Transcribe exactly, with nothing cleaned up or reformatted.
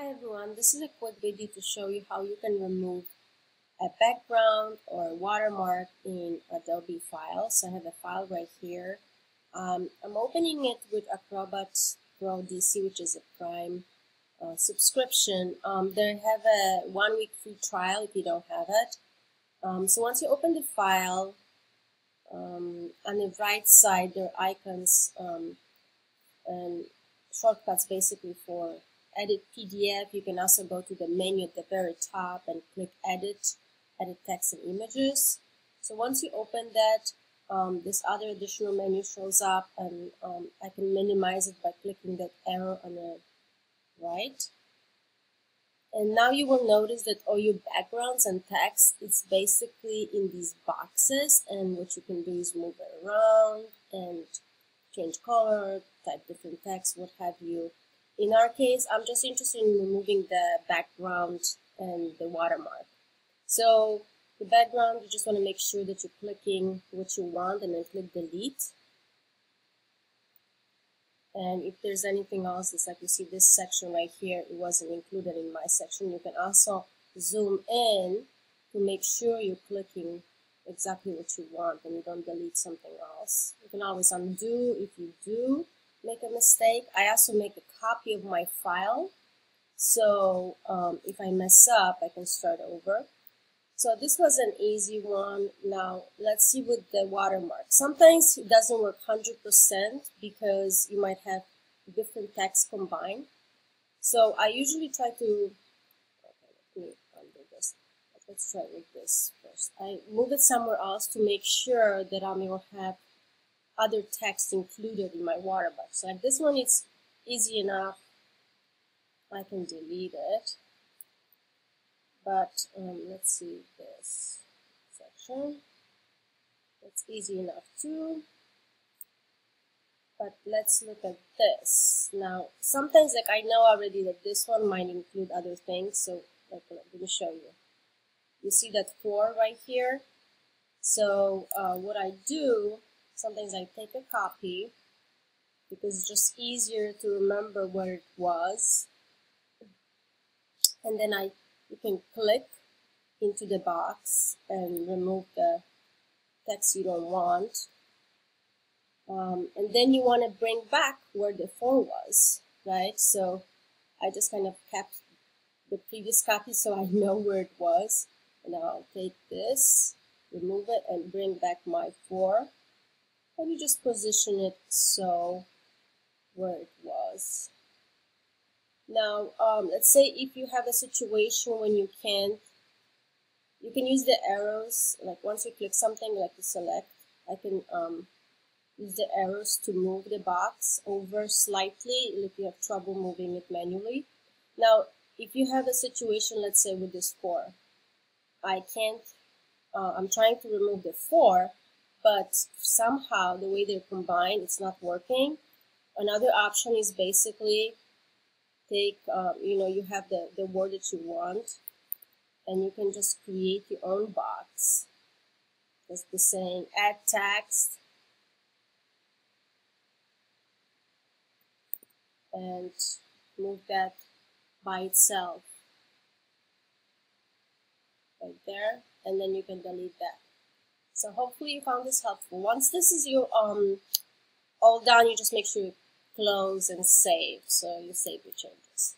Hi everyone, this is a quick video to show you how you can remove a background or a watermark in Adobe files. So I have a file right here. Um, I'm opening it with Acrobat Pro D C, which is a Prime uh, subscription. Um, they have a one week free trial if you don't have it. Um, so once you open the file, um, on the right side there are icons um, and shortcuts basically for edit P D F. You can also go to the menu at the very top and click edit, edit text and images. So once you open that, um, this other additional menu shows up, and um, I can minimize it by clicking that arrow on the right. And now you will notice that all your backgrounds and text is basically in these boxes, and what you can do is move it around and change color, type different text, what have you. In our case, I'm just interested in removing the background and the watermark. So the background, you just want to make sure that you're clicking what you want and then click delete. And if there's anything else, it's like you see this section right here, it wasn't included in my section. You can also zoom in to make sure you're clicking exactly what you want and you don't delete something else. You can always undo if you do make a mistake. I also make a copy of my file, so um, if I mess up, I can start over. So this was an easy one. Now let's see with the watermark. Sometimes it doesn't work one hundred percent because you might have different text combined. So I usually try to, okay, let me undo this. Let's try with this first. I move it somewhere else to make sure that I may have other text included in my watermark. So like this one, it's easy enough. I can delete it. But um, let's see this section. It's easy enough too. But let's look at this. Now, sometimes like I know already that this one might include other things. So like, let me show you. You see that four right here? So uh, what I do, sometimes I take a copy because it's just easier to remember where it was. And then I you can click into the box and remove the text you don't want. Um, and then you want to bring back where the four was, right? So I just kind of kept the previous copy so I know where it was. And now I'll take this, remove it, and bring back my four. And you just position it so where it was. Now, um, let's say if you have a situation when you can't, you can use the arrows. Like once you click something, like to select, I can um, use the arrows to move the box over slightly if you have trouble moving it manually. Now, if you have a situation, let's say with this four, I can't, uh, I'm trying to remove the four, but somehow the way they're combined, it's not working. Another option is basically take, uh, you know, you have the, the word that you want, and you can just create your own box. That's the saying, add text. And move that by itself. Right there, and then you can delete that. So hopefully you found this helpful. Once this is your um all done, you just make sure you close and save, so you save your changes.